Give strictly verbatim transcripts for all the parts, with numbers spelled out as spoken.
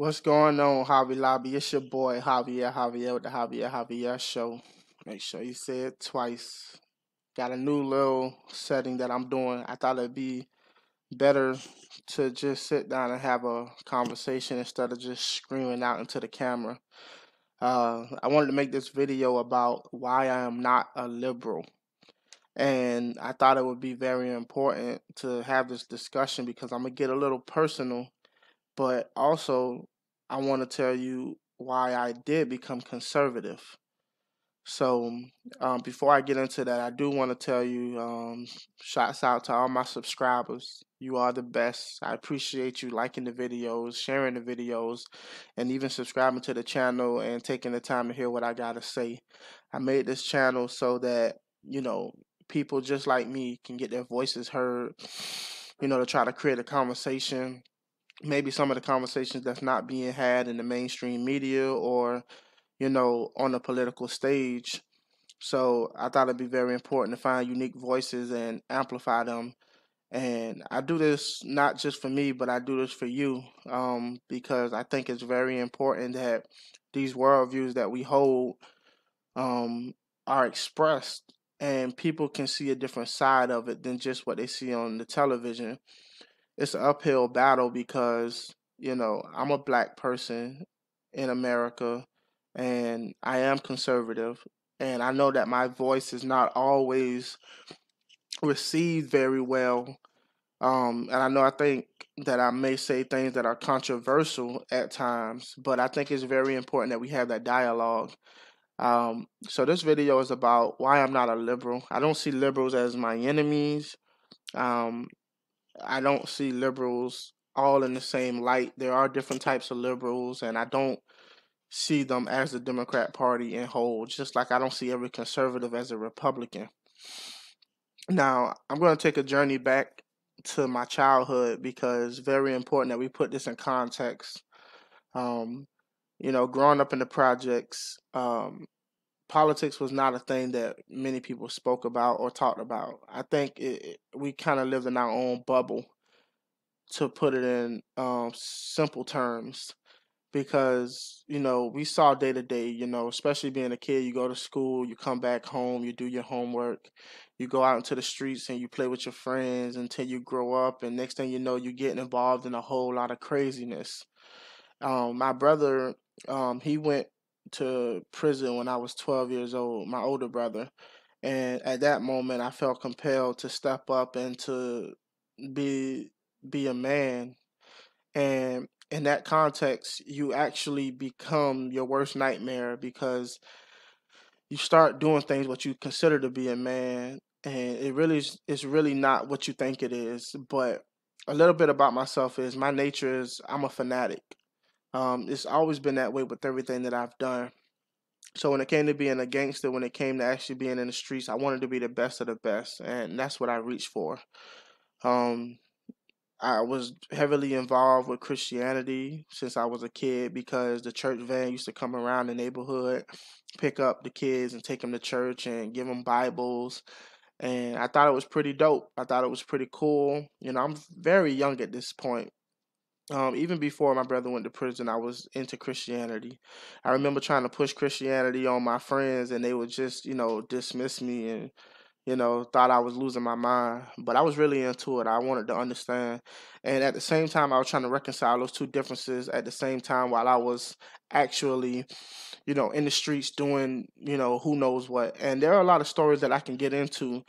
What's going on, Javi Lobby? It's your boy, Javier Javier with the Javier Javier Show. Make sure you say it twice. Got a new little setting that I'm doing. I thought it'd be better to just sit down and have a conversation instead of just screaming out into the camera. Uh, I wanted to make this video about why I am not a liberal. And I thought it would be very important to have this discussion because I'm going to get a little personal. But also, I want to tell you why I did become conservative. So um, before I get into that, I do want to tell you, um, shouts out to all my subscribers. You are the best. I appreciate you liking the videos, sharing the videos, and even subscribing to the channel and taking the time to hear what I got to say. I made this channel so that, you know, people just like me can get their voices heard, you know, to try to create a conversation. Maybe some of the conversations that's not being had in the mainstream media or, you know, on the political stage. So I thought it'd be very important to find unique voices and amplify them. And I do this not just for me, but I do this for you um, because I think it's very important that these worldviews that we hold um, are expressed and people can see a different side of it than just what they see on the television. It's an uphill battle because, you know, I'm a black person in America and I am conservative. And I know that my voice is not always received very well. Um, and I know I think that I may say things that are controversial at times, but I think it's very important that we have that dialogue. Um, so this video is about why I'm not a liberal. I don't see liberals as my enemies. Um, I don't see liberals all in the same light. There are different types of liberals, and I don't see them as the Democrat Party in whole, just like I don't see every conservative as a Republican. Now, I'm going to take a journey back to my childhood because it's very important that we put this in context. Um, you know, growing up in the projects, um, politics was not a thing that many people spoke about or talked about. I think it, we kind of lived in our own bubble, to put it in um, simple terms, because, you know, we saw day to day, you know, especially being a kid, you go to school, you come back home, you do your homework, you go out into the streets and you play with your friends until you grow up. And next thing you know, you're getting involved in a whole lot of craziness. Um, my brother, um, he went to prison when I was twelve years old, my older brother. And at that moment, I felt compelled to step up and to be be a man. And in that context, you actually become your worst nightmare because you start doing things what you consider to be a man, and it really it's really not what you think it is. But a little bit about myself is my nature is I'm a fanatic. Um, it's always been that way with everything that I've done. So when it came to being a gangster, when it came to actually being in the streets, I wanted to be the best of the best, and that's what I reached for. Um, I was heavily involved with Christianity since I was a kid because the church van used to come around the neighborhood, pick up the kids and take them to church and give them Bibles. And I thought it was pretty dope. I thought it was pretty cool. You know, I'm very young at this point. Um, even before my brother went to prison, I was into Christianity. I remember trying to push Christianity on my friends, and they would just, you know, dismiss me and, you know, thought I was losing my mind. But I was really into it. I wanted to understand. And at the same time, I was trying to reconcile those two differences at the same time while I was actually, you know, in the streets doing, you know, who knows what. And there are a lot of stories that I can get into,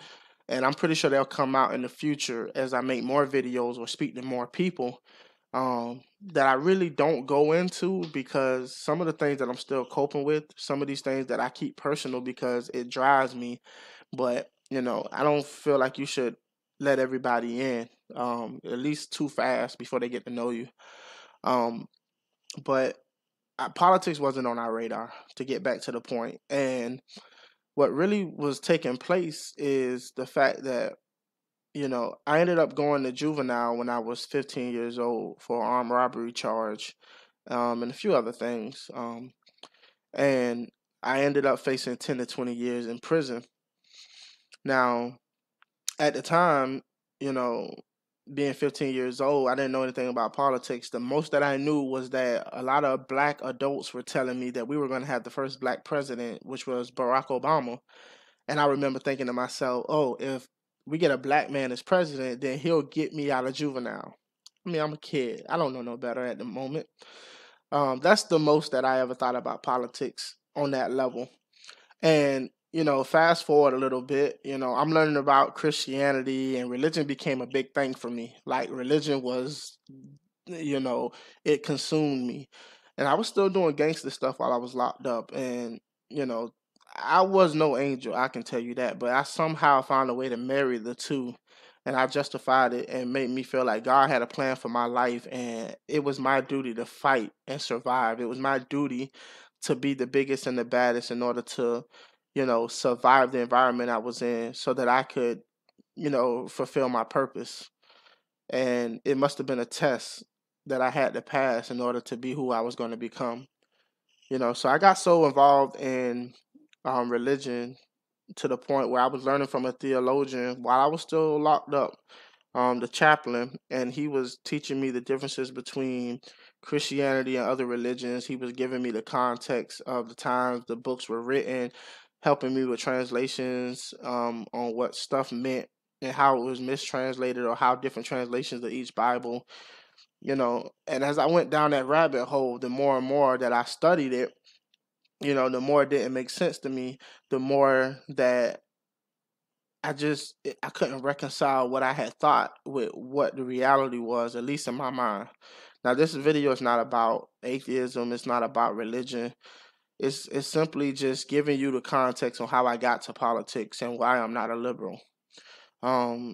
and I'm pretty sure they'll come out in the future as I make more videos or speak to more people. Um, that I really don't go into because some of the things that I'm still coping with, some of these things that I keep personal because it drives me, but, you know, I don't feel like you should let everybody in, um, at least too fast before they get to know you. Um, but I, politics wasn't on our radar, to get back to the point. And what really was taking place is the fact that, you know, I ended up going to juvenile when I was fifteen years old for an armed robbery charge um, and a few other things. Um, and I ended up facing ten to twenty years in prison. Now, at the time, you know, being fifteen years old, I didn't know anything about politics. The most that I knew was that a lot of black adults were telling me that we were going to have the first black president, which was Barack Obama. And I remember thinking to myself, oh, if we get a black man as president, then he'll get me out of juvenile. I mean, I'm a kid. I don't know no better at the moment. Um, that's the most that I ever thought about politics on that level. And, you know, fast forward a little bit, you know, I'm learning about Christianity, and religion became a big thing for me. Like, religion was, you know, it consumed me. And I was still doing gangster stuff while I was locked up. And, you know, I was no angel, I can tell you that. But I somehow found a way to marry the two. And I justified it and made me feel like God had a plan for my life, and it was my duty to fight and survive. It was my duty to be the biggest and the baddest in order to, you know, survive the environment I was in so that I could, you know, fulfill my purpose. And it must have been a test that I had to pass in order to be who I was going to become. You know, so I got so involved in um, religion to the point where I was learning from a theologian while I was still locked up, um, the chaplain, and he was teaching me the differences between Christianity and other religions. He was giving me the context of the times the books were written, helping me with translations um, on what stuff meant and how it was mistranslated or how different translations of each Bible, you know. And as I went down that rabbit hole, the more and more that I studied it, you know, the more it didn't make sense to me, the more that I just, I couldn't reconcile what I had thought with what the reality was, at least in my mind. Now, this video is not about atheism. It's not about religion. It's, it's simply just giving you the context on how I got to politics and why I'm not a liberal. Um,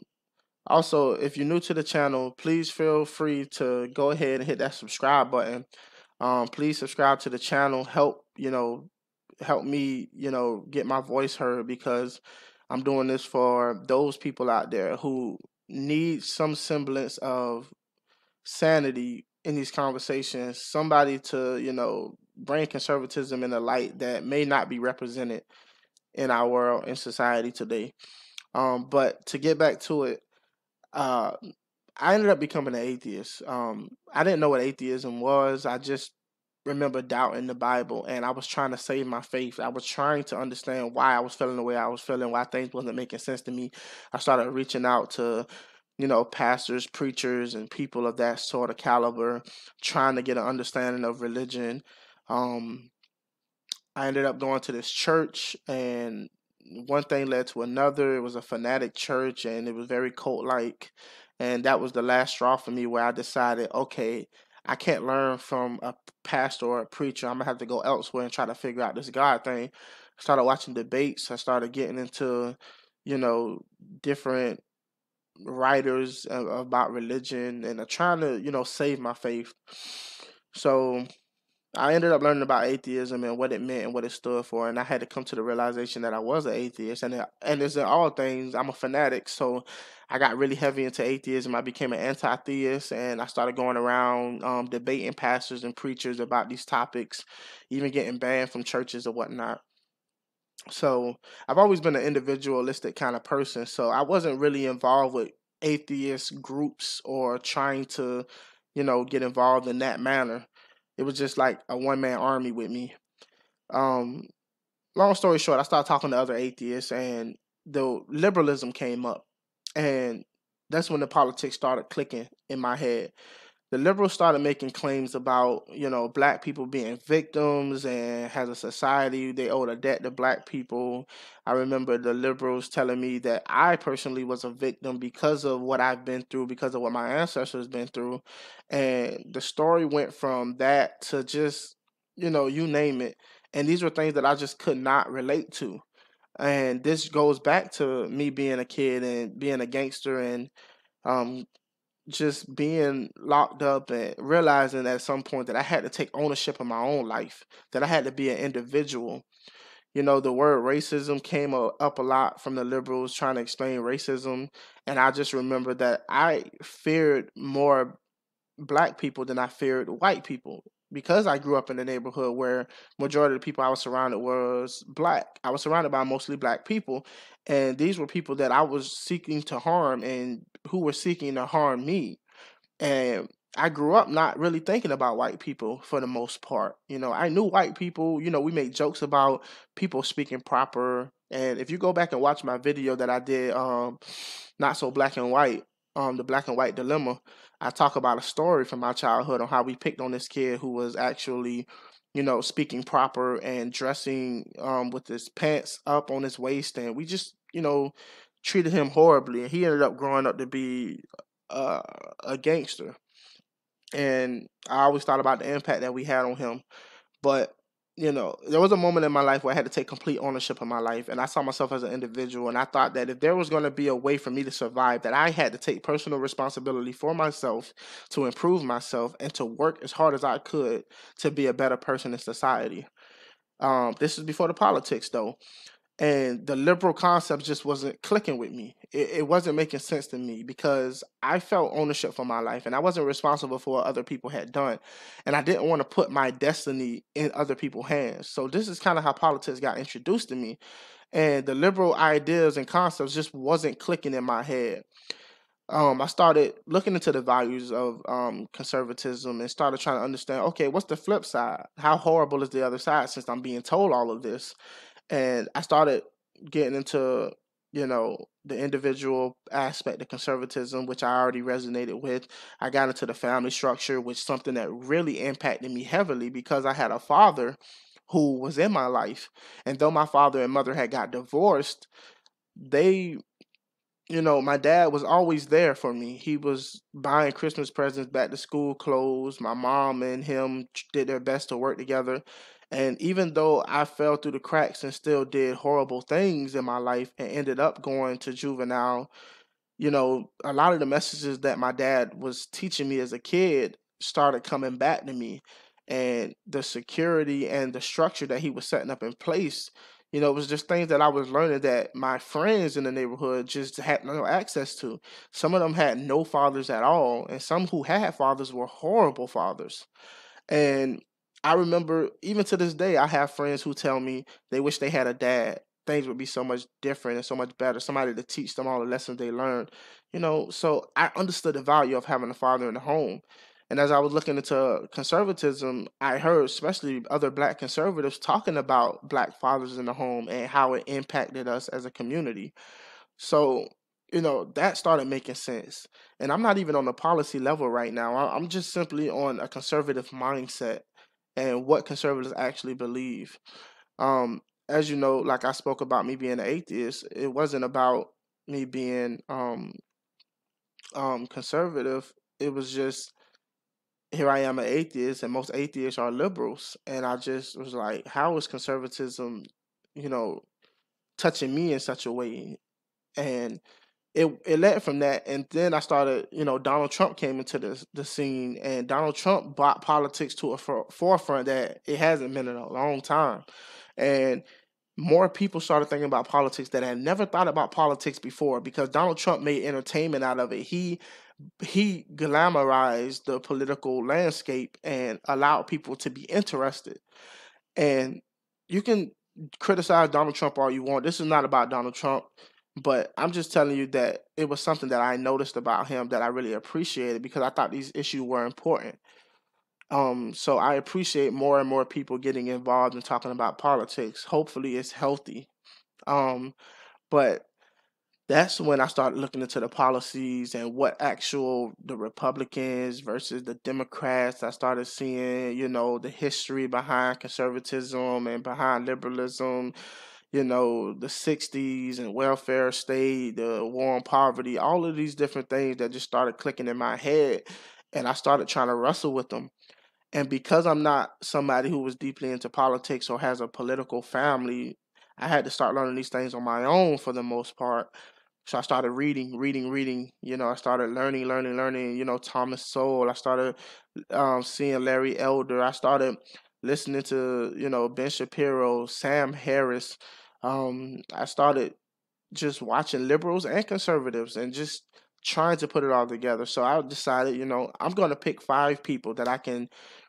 also, if you're new to the channel, please feel free to go ahead and hit that subscribe button. Um, please subscribe to the channel. Help, you know, help me, you know, get my voice heard, because I'm doing this for those people out there who need some semblance of sanity in these conversations, somebody to, you know, bring conservatism in the light that may not be represented in our world and society today. Um, but to get back to it, uh, I ended up becoming an atheist. Um, I didn't know what atheism was. I just remember doubting the Bible, and I was trying to save my faith. I was trying to understand why I was feeling the way I was feeling, why things wasn't making sense to me. I started reaching out to, you know, pastors, preachers, and people of that sort of caliber, trying to get an understanding of religion. Um, I ended up going to this church, and one thing led to another. It was a fanatic church, and it was very cult-like. And that was the last straw for me, where I decided, okay, I can't learn from a pastor or a preacher. I'm going to have to go elsewhere and try to figure out this God thing. I started watching debates. I started getting into, you know, different writers about religion, and trying to, you know, save my faith. So I ended up learning about atheism and what it meant and what it stood for, and I had to come to the realization that I was an atheist, and and as in all things, I'm a fanatic, so I got really heavy into atheism. I became an anti-theist, and I started going around um, debating pastors and preachers about these topics, even getting banned from churches or whatnot. So I've always been an individualistic kind of person, so I wasn't really involved with atheist groups or trying to, you know, get involved in that manner. It was just like a one-man army with me. Um, long story short, I started talking to other atheists, and the liberalism came up. And that's when the politics started clicking in my head. The liberals started making claims about, you know, black people being victims, and as a society, they owed a debt to black people. I remember the liberals telling me that I personally was a victim because of what I've been through, because of what my ancestors been through. And the story went from that to just, you know, you name it. And these were things that I just could not relate to. And this goes back to me being a kid and being a gangster, and um. just being locked up and realizing at some point that I had to take ownership of my own life, that I had to be an individual. You know, the word racism came up a lot from the liberals trying to explain racism. And I just remember that I feared more black people than I feared white people, because I grew up in a neighborhood where majority of the people I was surrounded was black. I was surrounded by mostly black people, and these were people that I was seeking to harm and who were seeking to harm me. And I grew up not really thinking about white people for the most part. You know, I knew white people, you know, we made jokes about people speaking proper. And if you go back and watch my video that I did, um, Not So Black and White, um, The Black and White Dilemma, I talk about a story from my childhood on how we picked on this kid who was actually, you know, speaking proper and dressing um, with his pants up on his waist. And we just, you know, treated him horribly. And he ended up growing up to be uh, a gangster. And I always thought about the impact that we had on him. But, you know, there was a moment in my life where I had to take complete ownership of my life. And I saw myself as an individual. And I thought that if there was going to be a way for me to survive, that I had to take personal responsibility for myself, to improve myself, and to work as hard as I could to be a better person in society. Um, this is before the politics, though. And the liberal concept just wasn't clicking with me. It, it wasn't making sense to me because I felt ownership for my life and I wasn't responsible for what other people had done. And I didn't want to put my destiny in other people's hands. So this is kind of how politics got introduced to me. And the liberal ideas and concepts just wasn't clicking in my head. Um, I started looking into the values of um, conservatism and started trying to understand, okay, what's the flip side? How horrible is the other side since I'm being told all of this? And I started getting into, you know, the individual aspect of conservatism, which I already resonated with. I got into the family structure, which is something that really impacted me heavily because I had a father who was in my life. And though my father and mother had got divorced, they, you know, my dad was always there for me. He was buying Christmas presents, back to school clothes. My mom and him did their best to work together. And even though I fell through the cracks and still did horrible things in my life and ended up going to juvenile, you know, a lot of the messages that my dad was teaching me as a kid started coming back to me. And the security and the structure that he was setting up in place, you know, it was just things that I was learning that my friends in the neighborhood just had no access to. Some of them had no fathers at all. And some who had fathers were horrible fathers. And I remember, even to this day, I have friends who tell me they wish they had a dad. Things would be so much different and so much better. Somebody to teach them all the lessons they learned, you know. So I understood the value of having a father in the home. And as I was looking into conservatism, I heard especially other black conservatives talking about black fathers in the home and how it impacted us as a community. So, you know, that started making sense. And I'm not even on the policy level right now. I'm just simply on a conservative mindset and what conservatives actually believe. Um, as you know, like I spoke about me being an atheist, it wasn't about me being um, um, conservative. It was just, here I am an atheist, and most atheists are liberals. And I just was like, how is conservatism, you know, touching me in such a way? And it it led from that, and then I started, you know, Donald Trump came into the, the scene, and Donald Trump brought politics to a for, forefront that it hasn't been in a long time. And more people started thinking about politics that had never thought about politics before because Donald Trump made entertainment out of it. He, he glamorized the political landscape and allowed people to be interested. And you can criticize Donald Trump all you want. This is not about Donald Trump. But I'm just telling you that it was something that I noticed about him that I really appreciated because I thought these issues were important. Um, so I appreciate more and more people getting involved and talking about politics. Hopefully it's healthy. Um, but that's when I started looking into the policies and what actual the Republicans versus the Democrats. I started seeing, you know, the history behind conservatism and behind liberalism. You know, the sixties and welfare state, the war on poverty, all of these different things that just started clicking in my head. And I started trying to wrestle with them. And because I'm not somebody who was deeply into politics or has a political family, I had to start learning these things on my own for the most part. So I started reading, reading, reading. You know, I started learning, learning, learning. You know, Thomas Sowell. I started um, seeing Larry Elder. I started listening to, you know, Ben Shapiro, Sam Harris. Um, I started just watching liberals and conservatives and just trying to put it all together. So I decided, you know, I'm going to pick five people that I can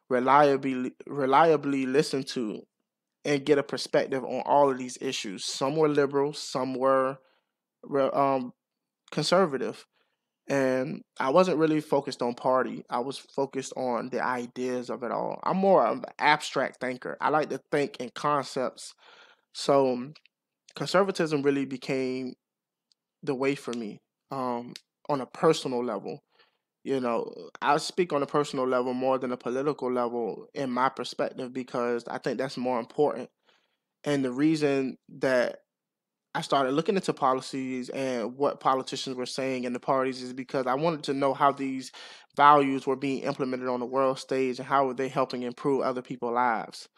reliably, reliably listen to and get a perspective on all of these issues. Some were liberal, some were um, conservative. And I wasn't really focused on party. I was focused on the ideas of it all. I'm more of an abstract thinker. I like to think in concepts. So conservatism really became the way for me um, on a personal level. You know, I speak on a personal level more than a political level in my perspective, because I think that's more important. And the reason that I started looking into policies and what politicians were saying in the parties is because I wanted to know how these values were being implemented on the world stage and how were they helping improve other people's lives.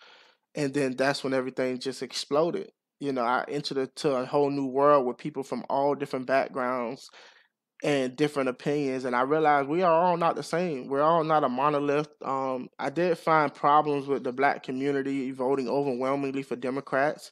And then that's when everything just exploded. You know, I entered into a whole new world with people from all different backgrounds and different opinions. And I realized we are all not the same. We're all not a monolith. Um, I did find problems with the black community voting overwhelmingly for Democrats,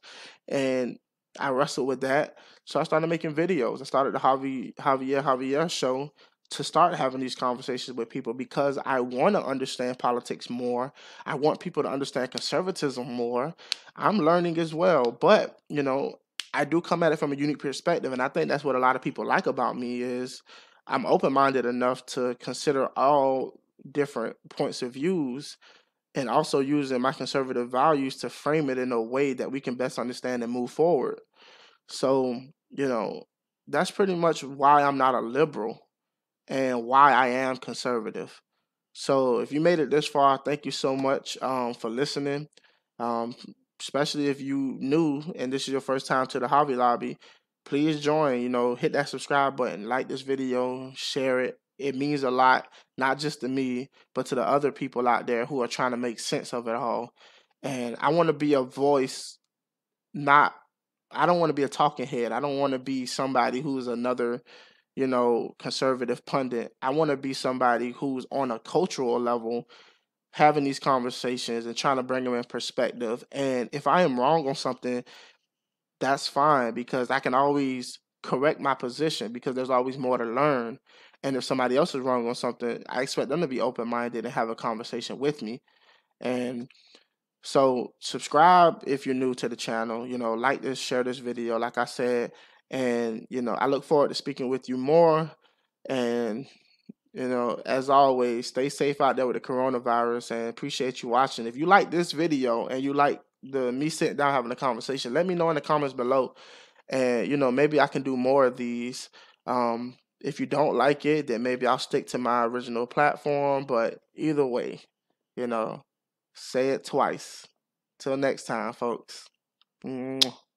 and I wrestled with that. So I started making videos. I started the Javi, Javier Javier Show to start having these conversations with people, because I want to understand politics more. I want people to understand conservatism more. I'm learning as well. But, you know, I do come at it from a unique perspective, and I think that's what a lot of people like about me is I'm open-minded enough to consider all different points of views, and also using my conservative values to frame it in a way that we can best understand and move forward. So, you know, that's pretty much why I'm not a liberal and why I am conservative. So if you made it this far, thank you so much um, for listening, um, especially if you new and this is your first time to the Javi Lobby. Please join, you know, hit that subscribe button, like this video, share it. It means a lot, not just to me, but to the other people out there who are trying to make sense of it all. And I want to be a voice, not, I don't want to be a talking head. I don't want to be somebody who's another, you know, conservative pundit. I want to be somebody who's on a cultural level having these conversations and trying to bring them in perspective. And if I am wrong on something, that's fine, because I can always correct my position, because there's always more to learn. And if somebody else is wrong on something, I expect them to be open-minded and have a conversation with me. And so subscribe if you're new to the channel, you know, like this, share this video, like I said. And, you know, I look forward to speaking with you more. And, you know, as always, stay safe out there with the coronavirus, and appreciate you watching. If you like this video and you like the me sitting down having a conversation, let me know in the comments below. And, you know, maybe I can do more of these. Um, If you don't like it, then maybe I'll stick to my original platform. But either way, you know, say it twice. Till next time, folks. Mwah.